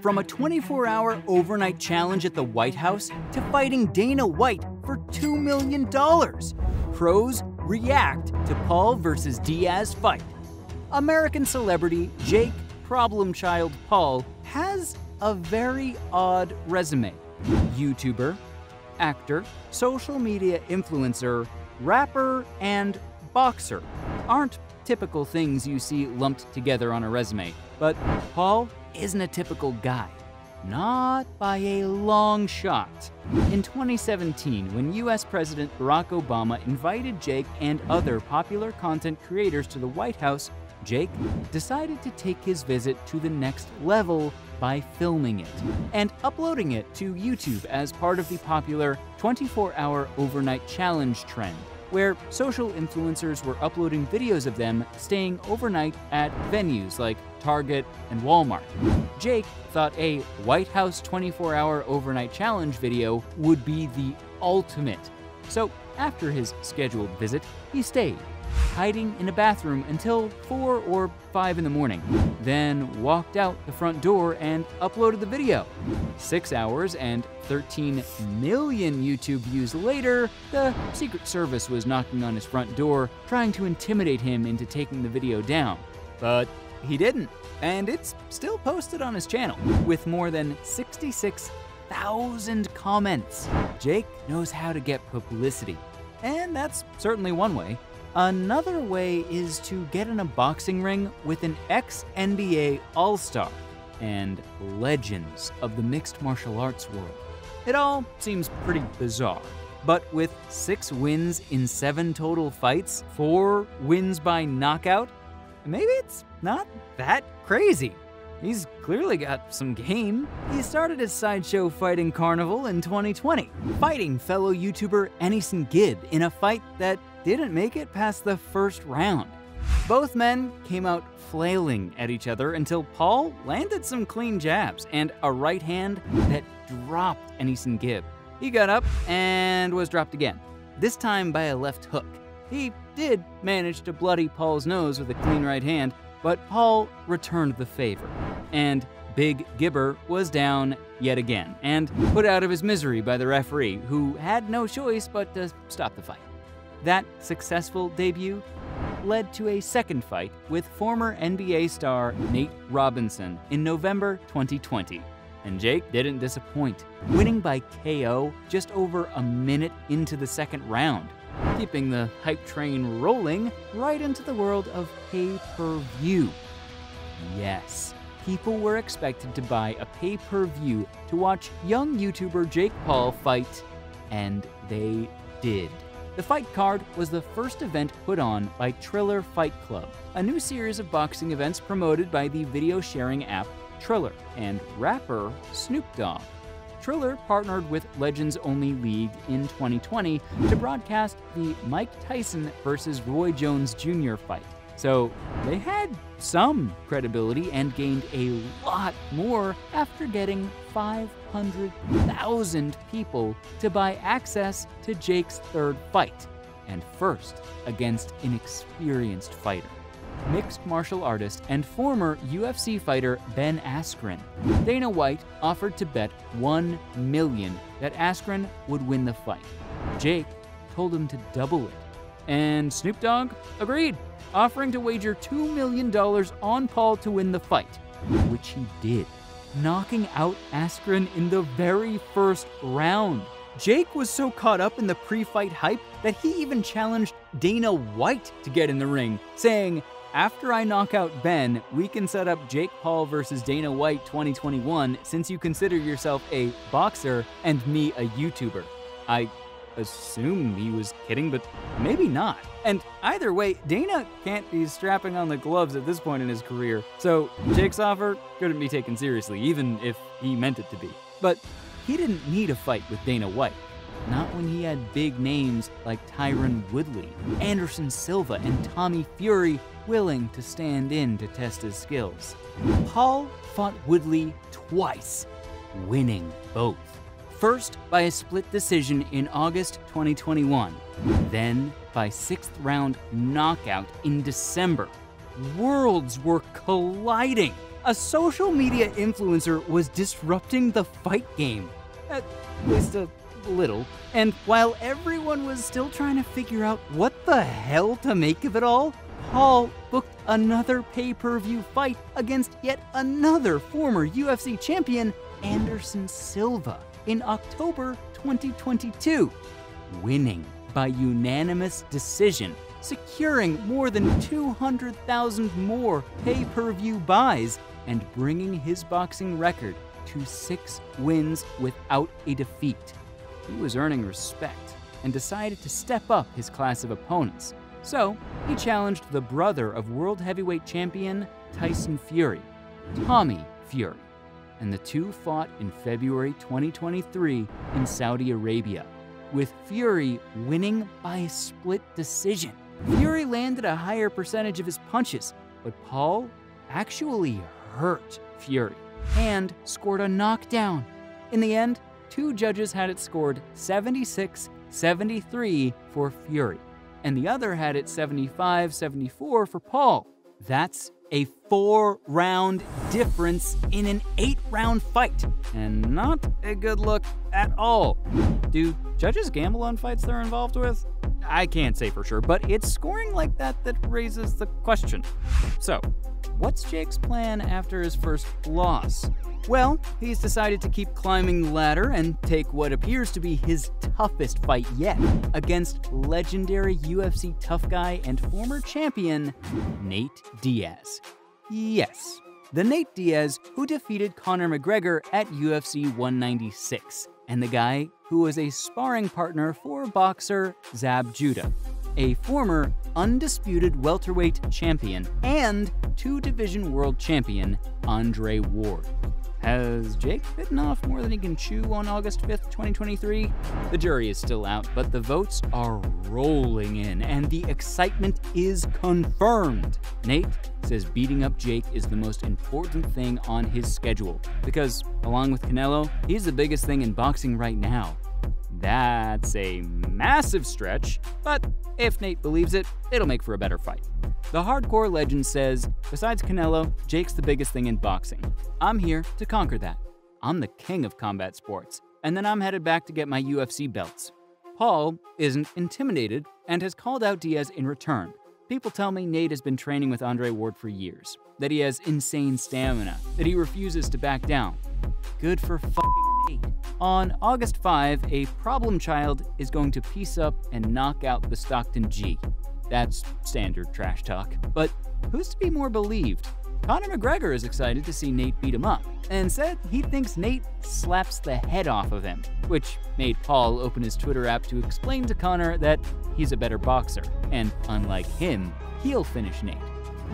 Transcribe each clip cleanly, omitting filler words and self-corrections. From a 24-hour overnight challenge at the White House to fighting Dana White for $2 million. Pros react to Paul versus Diaz fight. American celebrity Jake Problem Child Paul has a very odd resume. YouTuber, actor, social media influencer, rapper, and boxer aren't typical things you see lumped together on a resume, but Paul isn't a typical guy. Not by a long shot. In 2017, when US President Barack Obama invited Jake and other popular content creators to the White House, Jake decided to take his visit to the next level by filming it and uploading it to YouTube as part of the popular 24-hour overnight challenge trend, where social influencers were uploading videos of them staying overnight at venues like Target and Walmart. Jake thought a White House 24-hour overnight challenge video would be the ultimate. So after his scheduled visit, he stayed, hiding in a bathroom until 4 or 5 in the morning, then walked out the front door and uploaded the video. 6 hours and 13 million YouTube views later, the Secret Service was knocking on his front door, trying to intimidate him into taking the video down. But he didn't, and it's still posted on his channel, with more than 66,000 comments. Jake knows how to get publicity, and that's certainly one way. Another way is to get in a boxing ring with an ex-NBA All-Star and legends of the mixed martial arts world. It all seems pretty bizarre, but with 6 wins in 7 total fights, 4 wins by knockout, maybe it's not that crazy. He's clearly got some game. He started his sideshow fighting carnival in 2020, fighting fellow YouTuber AnEsonGib in a fight that didn't make it past the first round. Both men came out flailing at each other until Paul landed some clean jabs and a right hand that dropped AnEsonGib. He got up and was dropped again, this time by a left hook. He did manage to bloody Paul's nose with a clean right hand, but Paul returned the favor, and Big Gibber was down yet again and put out of his misery by the referee, who had no choice but to stop the fight. That successful debut led to a second fight with former NBA star Nate Robinson in November 2020, and Jake didn't disappoint, winning by KO just over a minute into the second round, keeping the hype train rolling right into the world of pay-per-view. Yes, people were expected to buy a pay-per-view to watch young YouTuber Jake Paul fight, and they did. The fight card was the first event put on by Triller Fight Club, a new series of boxing events promoted by the video-sharing app Triller and rapper Snoop Dogg. Triller partnered with Legends Only League in 2020 to broadcast the Mike Tyson versus Roy Jones Jr. fight, so they had some credibility and gained a lot more after getting 500,000 people to buy access to Jake's third fight, and first against an experienced fighter, mixed martial artist and former UFC fighter Ben Askren. Dana White offered to bet $1 million that Askren would win the fight. Jake told him to double it, and Snoop Dogg agreed, offering to wager $2 million on Paul to win the fight, which he did, knocking out Askren in the very first round. Jake was so caught up in the pre-fight hype that he even challenged Dana White to get in the ring, saying, "After I knock out Ben, we can set up Jake Paul versus Dana White 2021 since you consider yourself a boxer and me a YouTuber." I assume he was kidding, but maybe not. And either way, Dana can't be strapping on the gloves at this point in his career, so Jake's offer couldn't be taken seriously, even if he meant it to be. But he didn't need a fight with Dana White. Not when he had big names like Tyron Woodley, Anderson Silva, and Tommy Fury willing to stand in to test his skills. Paul fought Woodley twice, winning both. First by a split decision in August 2021, then by 6th round knockout in December. Worlds were colliding. A social media influencer was disrupting the fight game, at least a little, and while everyone was still trying to figure out what the hell to make of it all, Paul booked another pay-per-view fight against yet another former UFC champion, Anderson Silva, in October 2022, winning by unanimous decision, securing more than 200,000 more pay-per-view buys and bringing his boxing record to 6 wins without a defeat. He was earning respect and decided to step up his class of opponents. So he challenged the brother of world heavyweight champion Tyson Fury, Tommy Fury, and the two fought in February 2023 in Saudi Arabia, with Fury winning by a split decision. Fury landed a higher percentage of his punches, but Paul actually hurt Fury and scored a knockdown. In the end, two judges had it scored 76-73 for Fury, and the other had it 75-74 for Paul. That's a 4-round difference in an 8-round fight, and not a good look at all. Do judges gamble on fights they're involved with? I can't say for sure, but it's scoring like that that raises the question. So, what's Jake's plan after his first loss? Well, he's decided to keep climbing the ladder and take what appears to be his toughest fight yet against legendary UFC tough guy and former champion, Nate Diaz. Yes, the Nate Diaz who defeated Conor McGregor at UFC 196, and the guy who was a sparring partner for boxer Zab Judah, a former undisputed welterweight champion and 2-division world champion Andre Ward. Has Jake bitten off more than he can chew on August 5th, 2023? The jury is still out, but the votes are rolling in, and the excitement is confirmed. Nate says beating up Jake is the most important thing on his schedule because, along with Canelo, he's the biggest thing in boxing right now. That's a massive stretch, but if Nate believes it, it'll make for a better fight. The hardcore legend says, besides Canelo, Jake's the biggest thing in boxing. I'm here to conquer that. I'm the king of combat sports, and then I'm headed back to get my UFC belts. Paul isn't intimidated and has called out Diaz in return. People tell me Nate has been training with Andre Ward for years, that he has insane stamina, that he refuses to back down. Good for fucking Nate. On August 5, a problem child is going to piece up and knock out the Stockton G. That's standard trash talk. But who's to be more believed? Conor McGregor is excited to see Nate beat him up and said he thinks Nate slaps the head off of him, which made Paul open his Twitter app to explain to Conor that he's a better boxer, and unlike him, he'll finish Nate.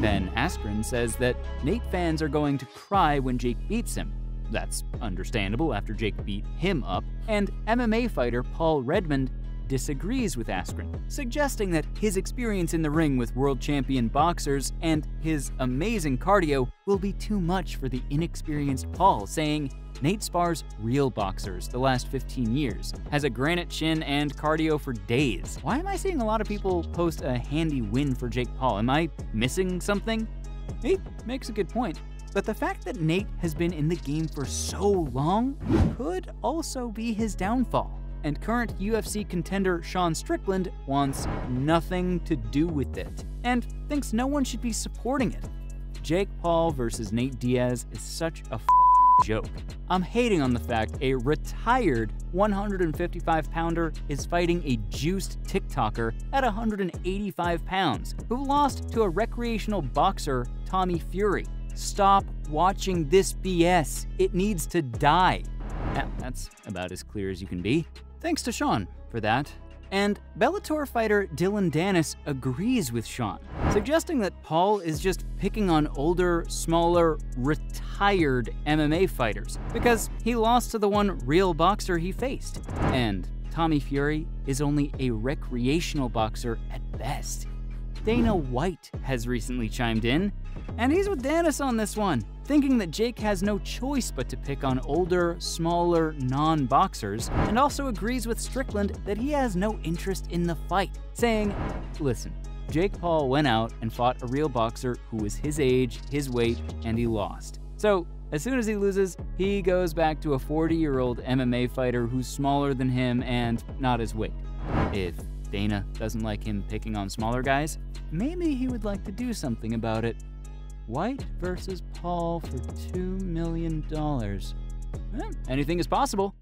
Ben Askren says that Nate fans are going to cry when Jake beats him. That's understandable after Jake beat him up, and MMA fighter Paul Redmond disagrees with Askren, suggesting that his experience in the ring with world champion boxers and his amazing cardio will be too much for the inexperienced Paul, saying Nate spars real boxers the last 15 years, has a granite chin and cardio for days. Why am I seeing a lot of people post a handy win for Jake Paul? Am I missing something? Nate makes a good point, but the fact that Nate has been in the game for so long could also be his downfall. And current UFC contender Sean Strickland wants nothing to do with it and thinks no one should be supporting it. Jake Paul versus Nate Diaz is such a f***ing joke. I'm hating on the fact a retired 155-pounder is fighting a juiced TikToker at 185 pounds who lost to a recreational boxer, Tommy Fury. Stop watching this BS. It needs to die. Yeah, that's about as clear as you can be. Thanks to Sean for that. And Bellator fighter Dylan Danis agrees with Sean, suggesting that Paul is just picking on older, smaller, retired MMA fighters because he lost to the one real boxer he faced. And Tommy Fury is only a recreational boxer at best. Dana White has recently chimed in, and he's with Danis on this one, thinking that Jake has no choice but to pick on older, smaller non-boxers, and also agrees with Strickland that he has no interest in the fight, saying, listen, Jake Paul went out and fought a real boxer who was his age, his weight, and he lost. So as soon as he loses, he goes back to a 40-year-old MMA fighter who's smaller than him and not his weight. If Dana doesn't like him picking on smaller guys, maybe he would like to do something about it. White versus Paul for $2 million. Anything is possible.